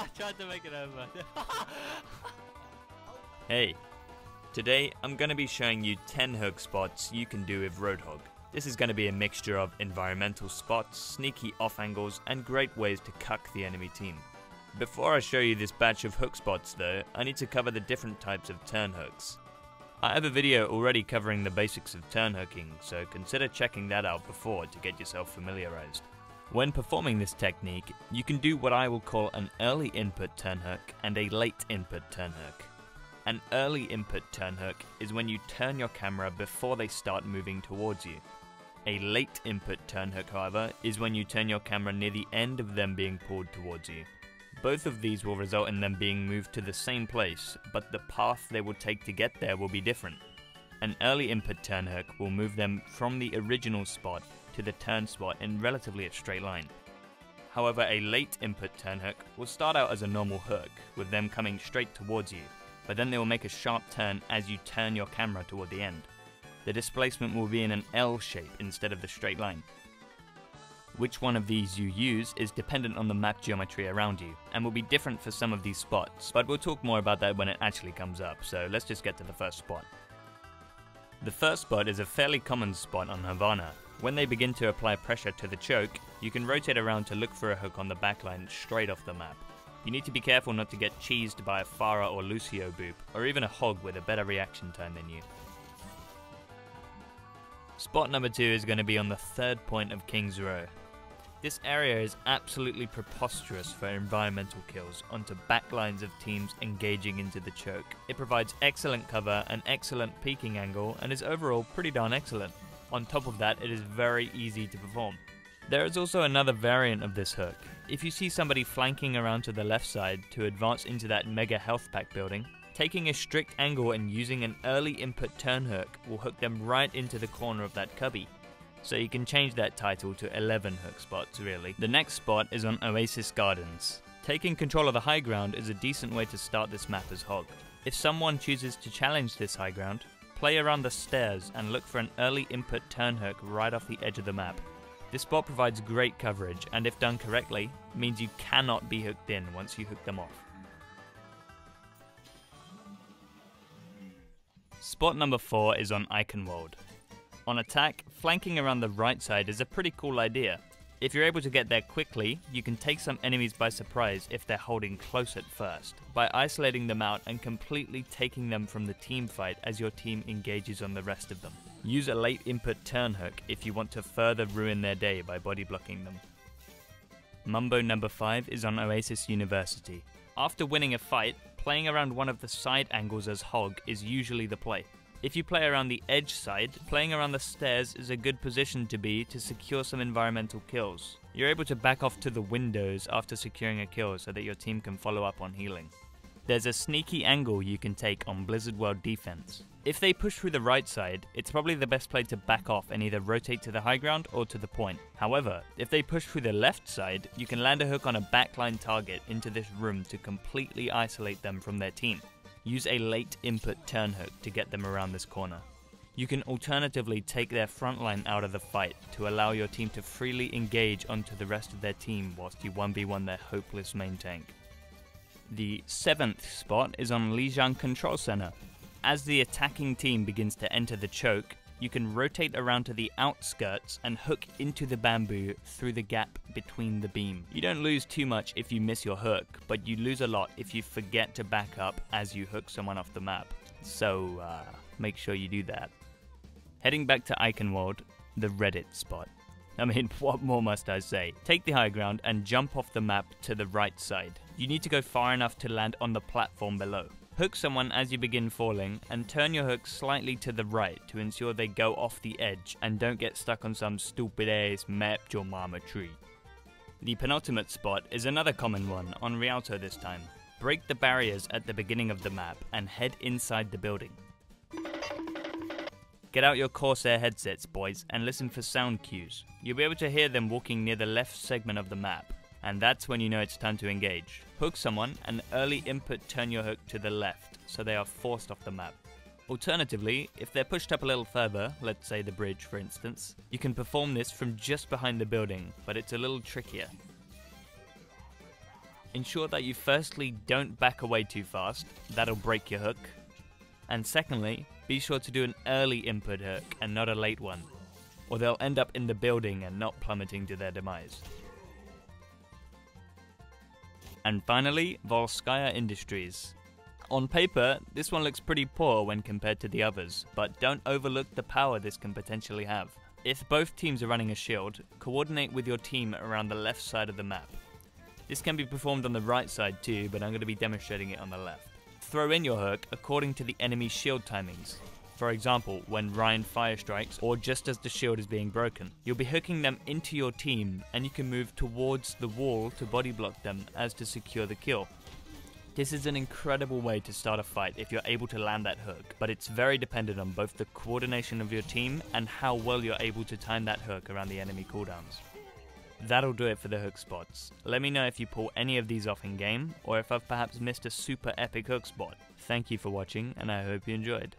I tried to make it over. Hey, today I'm going to be showing you 10 hug spots you can do with Roadhog. This is going to be a mixture of environmental spots, sneaky off angles and great ways to cuck the enemy team. Before I show you this batch of hook spots though, I need to cover the different types of turn hooks. I have a video already covering the basics of turn hooking, so consider checking that out before to get yourself familiarized. When performing this technique, you can do what I will call an early input turn hook and a late input turn hook. An early input turn hook is when you turn your camera before they start moving towards you. A late input turn hook, however, is when you turn your camera near the end of them being pulled towards you. Both of these will result in them being moved to the same place, but the path they will take to get there will be different. An early input turn hook will move them from the original spot to the turn spot in relatively a straight line. However, a late input turn hook will start out as a normal hook, with them coming straight towards you, but then they will make a sharp turn as you turn your camera toward the end. The displacement will be in an L shape instead of the straight line. Which one of these you use is dependent on the map geometry around you, and will be different for some of these spots, but we'll talk more about that when it actually comes up, so let's just get to the first spot. The first spot is a fairly common spot on Havana. When they begin to apply pressure to the choke, you can rotate around to look for a hook on the backline straight off the map. You need to be careful not to get cheesed by a Pharah or Lucio boop, or even a hog with a better reaction time than you. Spot number 2 is going to be on the third point of King's Row. This area is absolutely preposterous for environmental kills onto backlines of teams engaging into the choke. It provides excellent cover, an excellent peeking angle, and is overall pretty darn excellent. On top of that, it is very easy to perform. There is also another variant of this hook. If you see somebody flanking around to the left side to advance into that mega health pack building, taking a strict angle and using an early input turn hook will hook them right into the corner of that cubby. So you can change that title to 11 hook spots really. The next spot is on Oasis Gardens. Taking control of the high ground is a decent way to start this map as Hog. If someone chooses to challenge this high ground, play around the stairs and look for an early input turn hook right off the edge of the map. This spot provides great coverage and if done correctly, means you cannot be hooked in once you hook them off. Spot number 4 is on Eichenwald. On attack, flanking around the right side is a pretty cool idea. If you're able to get there quickly, you can take some enemies by surprise if they're holding close at first, by isolating them out and completely taking them from the team fight as your team engages on the rest of them. Use a late input turn hook if you want to further ruin their day by body blocking them. Mumbo number 5 is on Oasis University. After winning a fight, playing around one of the side angles as Hog is usually the play. If you play around the edge side, playing around the stairs is a good position to be to secure some environmental kills. You're able to back off to the windows after securing a kill so that your team can follow up on healing. There's a sneaky angle you can take on Blizzard World defense. If they push through the right side, it's probably the best play to back off and either rotate to the high ground or to the point. However, if they push through the left side, you can land a hook on a backline target into this room to completely isolate them from their team. Use a late input turn hook to get them around this corner. You can alternatively take their front line out of the fight to allow your team to freely engage onto the rest of their team whilst you 1v1 their hopeless main tank. The 7th spot is on Lijiang Control Center. As the attacking team begins to enter the choke, you can rotate around to the outskirts and hook into the bamboo through the gap between the beam. You don't lose too much if you miss your hook, but you lose a lot if you forget to back up as you hook someone off the map. So make sure you do that. Heading back to Eichenwald, the Reddit spot. I mean, what more must I say? Take the high ground and jump off the map to the right side. You need to go far enough to land on the platform below. Hook someone as you begin falling and turn your hook slightly to the right to ensure they go off the edge and don't get stuck on some stupid ass map your mama tree. The penultimate spot is another common one on Rialto this time. Break the barriers at the beginning of the map and head inside the building. Get out your Corsair headsets boys and listen for sound cues. You'll be able to hear them walking near the left segment of the map. And that's when you know it's time to engage. Hook someone and early input turn your hook to the left, so they are forced off the map. Alternatively, if they're pushed up a little further, let's say the bridge for instance, you can perform this from just behind the building, but it's a little trickier. ensure that you firstly don't back away too fast, that'll break your hook, and secondly, be sure to do an early input hook and not a late one, or they'll end up in the building and not plummeting to their demise. And finally, Volskaya Industries. On paper, this one looks pretty poor when compared to the others, but don't overlook the power this can potentially have. If both teams are running a shield, coordinate with your team around the left side of the map. This can be performed on the right side too, but I'm going to be demonstrating it on the left. Throw in your hook according to the enemy's shield timings. For example, when Ryan fire strikes or just as the shield is being broken, you'll be hooking them into your team and you can move towards the wall to body block them as to secure the kill. This is an incredible way to start a fight if you're able to land that hook, but it's very dependent on both the coordination of your team and how well you're able to time that hook around the enemy cooldowns. That'll do it for the hook spots. Let me know if you pull any of these off in game, or if I've perhaps missed a super epic hook spot. Thank you for watching, and I hope you enjoyed.